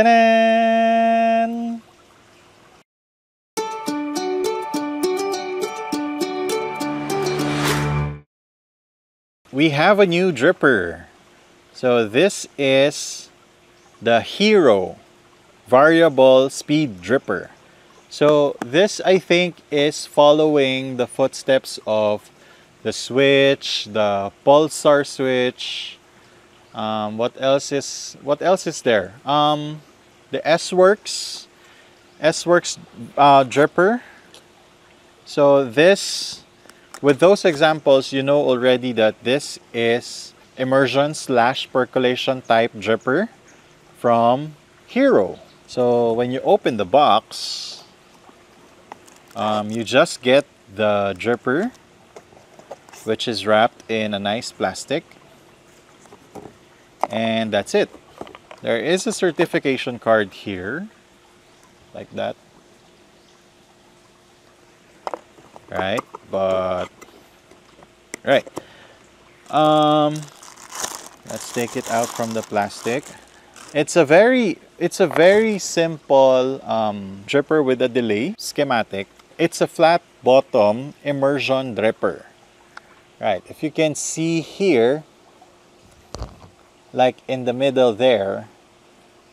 Ta-da! We have a new dripper. So this is the Hero Variable Speed Dripper. So this, I think, is following the footsteps of the switch, the Pulsar switch. What else is there? The S-Works dripper. So this, with those examples, you know already that this is immersion/percolation type dripper from Hero. So when you open the box, you just get the dripper, which is wrapped in a nice plastic. And that's it. There is a certification card here, like that, right? Let's take it out from the plastic. It's a very simple dripper with a delay schematic. It's a flat bottom immersion dripper, right? If you can see here, like in the middle there,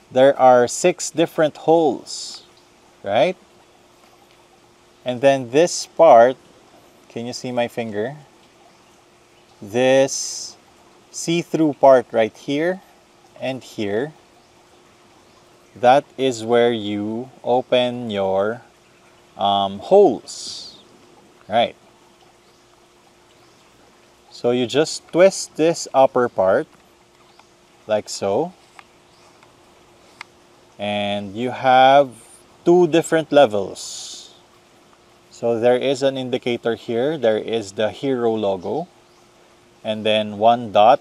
there are 6 different holes, right? And then this part, can you see my finger? This see-through part right here and here, that is where you open your holes, right? So you just twist this upper part, like so, and you have 2 different levels. So there is an indicator here, there is the Hero logo, and then 1 dot,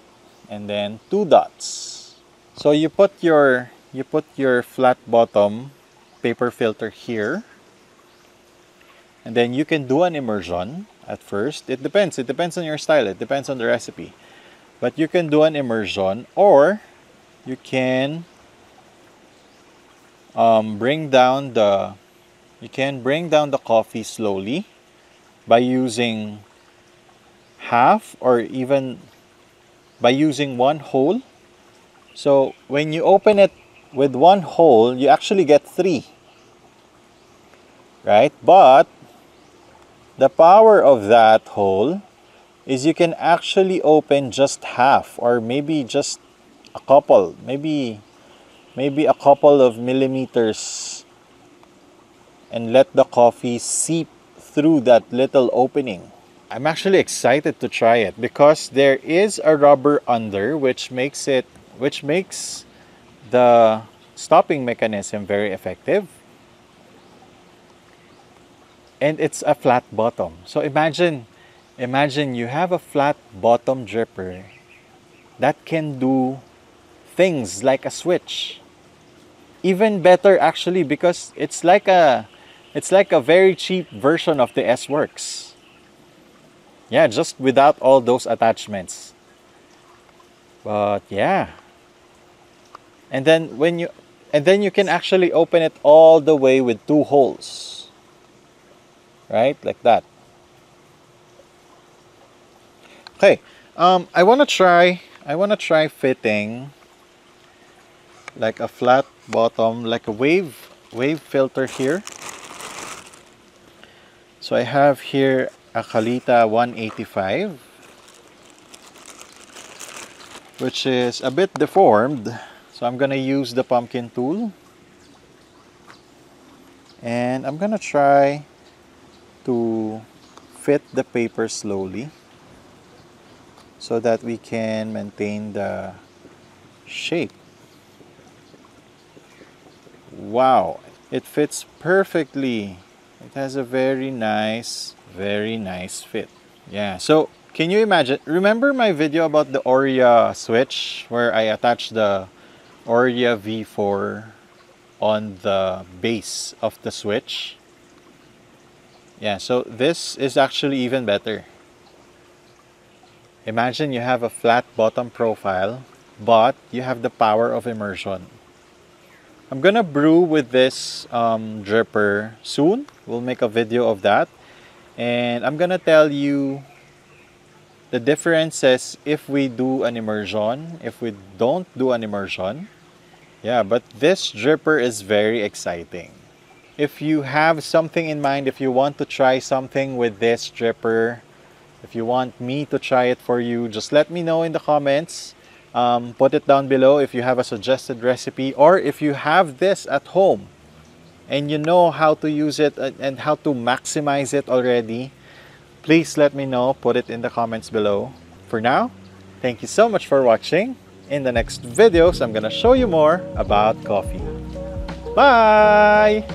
and then 2 dots. So you put your flat bottom paper filter here, and then you can do an immersion at first. It depends on your style, it depends on the recipe. But you can do an immersion, or you can bring down the coffee slowly by using half, or even by using 1 hole. So when you open it with 1 hole, you actually get 3, right? But the power of that hole is you can actually open just half, or maybe just a couple, maybe a couple of millimeters, and let the coffee seep through that little opening. I'm actually excited to try it because there is a rubber under, which makes the stopping mechanism very effective. And it's a flat bottom. So imagine you have a flat bottom dripper that can do things like a switch. Even better actually, because it's like a very cheap version of the S-Works. Yeah, just without all those attachments. But yeah. And then you can actually open it all the way with 2 holes. Right? Like that. Okay, I wanna try fitting like a flat bottom, like a wave filter here. So I have here a Kalita 185, which is a bit deformed. So I'm gonna use the pumpkin tool, and I'm gonna try to fit the paper slowly, so that we can maintain the shape. Wow, it fits perfectly. It has a very nice fit. Yeah, so can you imagine? Remember my video about the Aurea switch where I attached the Aurea V4 on the base of the switch? Yeah, so this is actually even better. Imagine you have a flat bottom profile, but you have the power of immersion. I'm gonna brew with this dripper soon. We'll make a video of that, and I'm gonna tell you the differences if we do an immersion, if we don't do an immersion. Yeah, but this dripper is very exciting. If you have something in mind, if you want to try something with this dripper, if you want me to try it for you, just let me know in the comments. Put it down below if you have a suggested recipe, or if you have this at home and you know how to use it and how to maximize it already. Please let me know. Put it in the comments below. For now, thank you so much for watching. In the next videos, I'm gonna show you more about coffee. Bye!